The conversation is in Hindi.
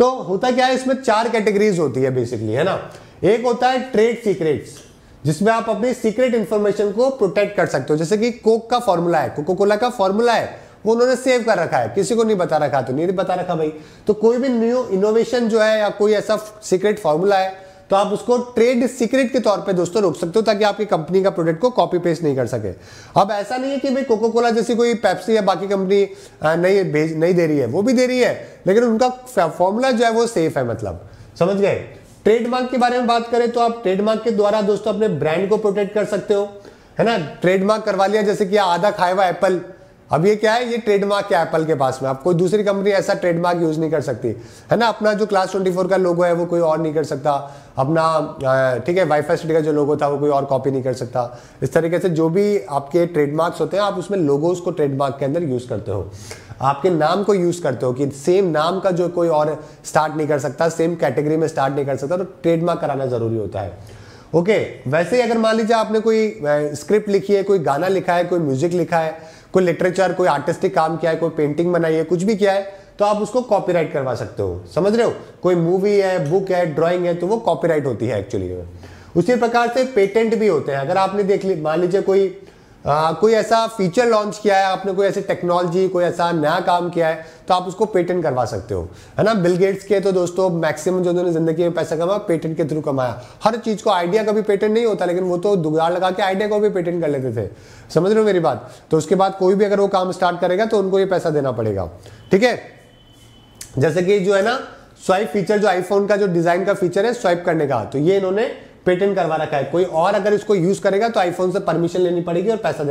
तो होता क्या है, इसमें चार कैटेगरीज होती है बेसिकली, है ना। एक होता है ट्रेड सीक्रेट्स, जिसमें आप अपनी सीक्रेट इंफॉर्मेशन को प्रोटेक्ट कर सकते हो। जैसे कि कोक का फॉर्मूला है, कोका कोला का फॉर्मूला है, वो उन्होंने सेव कर रखा है, किसी को नहीं बता रखा, तो नहीं बता रखा भाई। तो कोई भी न्यू इनोवेशन जो है या कोई ऐसा सीक्रेट फॉर्मूला है, तो आप उसको ट्रेड सीक्रेट के तौर पे दोस्तों रोक सकते हो, ताकि आपकी कंपनी का प्रोडक्ट को कॉपी पेस्ट नहीं कर सके। अब ऐसा नहीं है कि भाई कोका कोला जैसी कोई पेप्सी या बाकी कंपनी नहीं दे रही है, वो भी दे रही है, लेकिन उनका फॉर्मूला जो है वो सेफ है, मतलब समझ गए। ट्रेडमार्क के बारे में बात करें तो आप ट्रेडमार्क के द्वारा दोस्तों अपने ब्रांड को प्रोटेक्ट कर सकते हो, है ना। ट्रेडमार्क करवा लिया, जैसे कि आधा खाया हुआ एप्पल, अब ये क्या है, ये ट्रेडमार्क है एप्पल के पास में, आप कोई दूसरी कंपनी ऐसा ट्रेडमार्क यूज नहीं कर सकती, है ना। अपना जो क्लास24 का लोगो है वो कोई और नहीं कर सकता, अपना ठीक है वाईफाई सिटी का जो लोगो था वो कोई और कॉपी नहीं कर सकता। इस तरीके से जो भी आपके ट्रेडमार्क्स होते हैं, आप उसमें लोगोस को ट्रेडमार्क के अंदर यूज करते हो, आपके नाम को यूज करते हो, कि सेम नाम का जो कोई और स्टार्ट नहीं कर सकता, सेम कैटेगरी में स्टार्ट नहीं कर सकता, तो ट्रेडमार्क कराना जरूरी होता है। ओके, वैसे ही अगर मान लीजिए आपने कोई स्क्रिप्ट लिखी है, कोई गाना लिखा है, कोई म्यूजिक लिखा है, कोई लिटरेचर, कोई आर्टिस्टिक काम किया है, कोई पेंटिंग बनाई है, कुछ भी किया है, तो आप उसको कॉपीराइट करवा सकते हो, समझ रहे हो। कोई मूवी है, बुक है, ड्राइंग है, तो वो कॉपीराइट होती है एक्चुअली। उसी प्रकार से पेटेंट भी होते हैं। अगर आपने देख ली, मान लीजिए कोई ऐसा फीचर लॉन्च किया है आपने, कोई ऐसी टेक्नोलॉजी, कोई ऐसा नया काम किया है, तो आप उसको पेटेंट करवा सकते हो, है ना। बिल गेट्स के तो दोस्तों मैक्सिमम जो उन्होंने जिंदगी में पैसा कमाया, पेटेंट के थ्रू कमाया। हर चीज को, आइडिया का भी पेटेंट नहीं होता, लेकिन वो तो जुगाड़ लगा के आइडिया को भी पेटेंट कर लेते थे, समझ रहे हो मेरी बात। तो उसके बाद कोई भी अगर वो काम स्टार्ट करेगा तो उनको ये पैसा देना पड़ेगा, ठीक है। जैसे कि जो है ना स्वाइप फीचर, जो आईफोन का जो डिजाइन का फीचर है स्वाइप करने का, तो ये इन्होंने पेटेंट करवा रखा है। कोई और अगर इसको यूज करेगा तो आईफोन से परमिशन लेनी पड़ेगी और पैसा